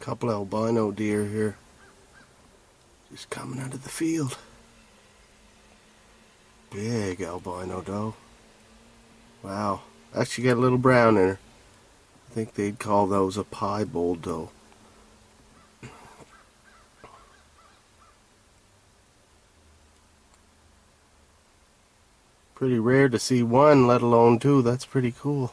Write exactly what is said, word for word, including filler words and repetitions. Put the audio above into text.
Couple albino deer here, just coming out of the field. Big albino doe. Wow, actually got a little brown in her. I think they'd call those a piebald doe. Pretty rare to see one, let alone two. That's pretty cool.